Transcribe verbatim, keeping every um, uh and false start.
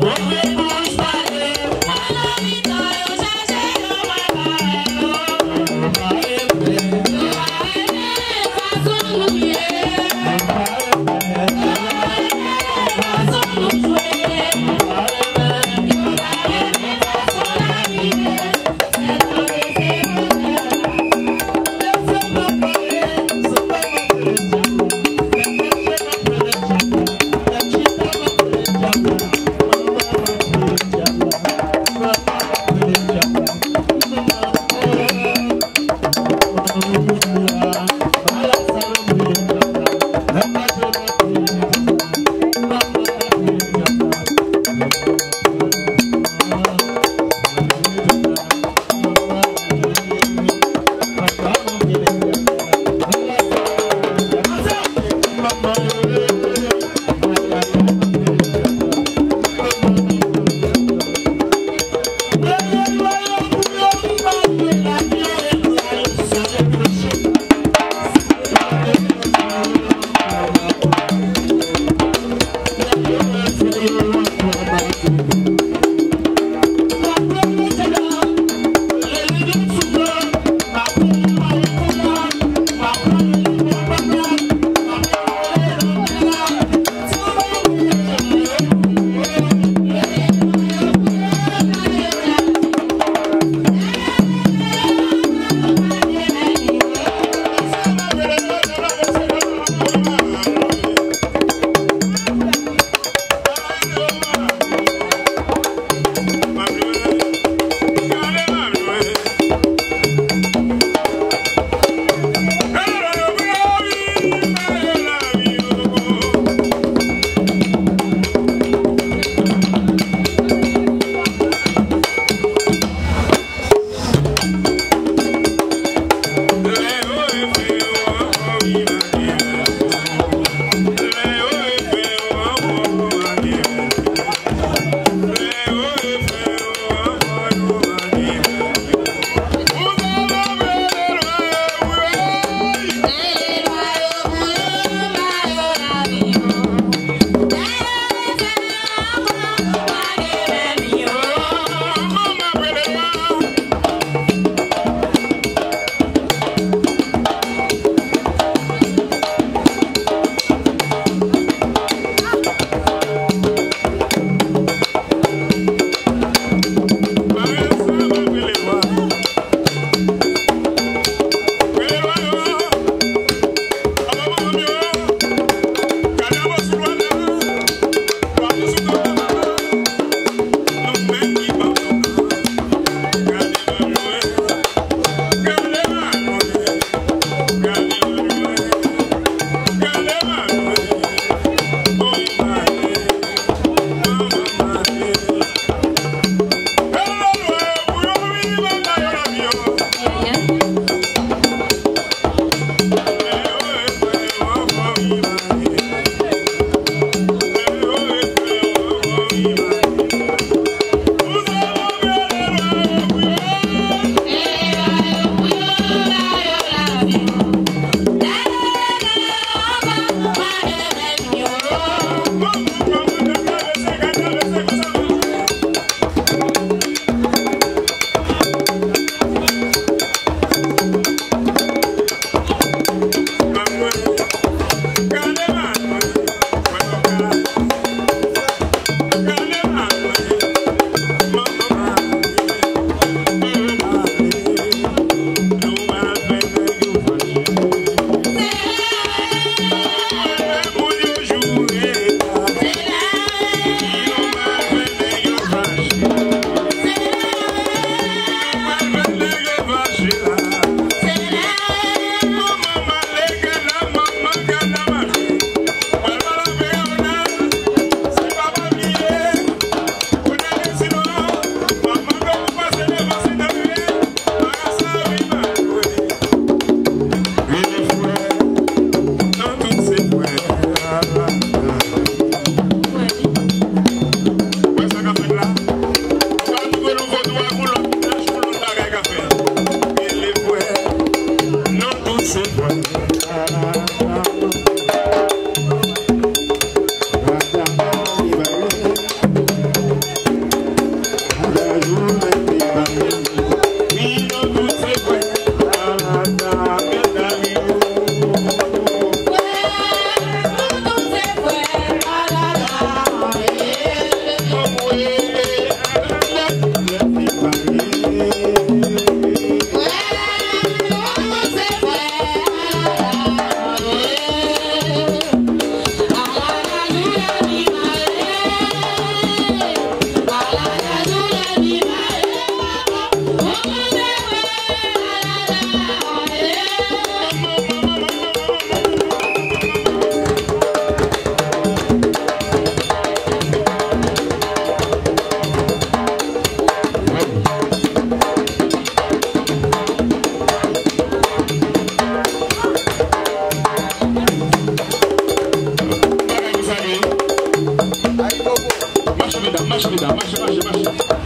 Thank you. marche, marche, marche, marche.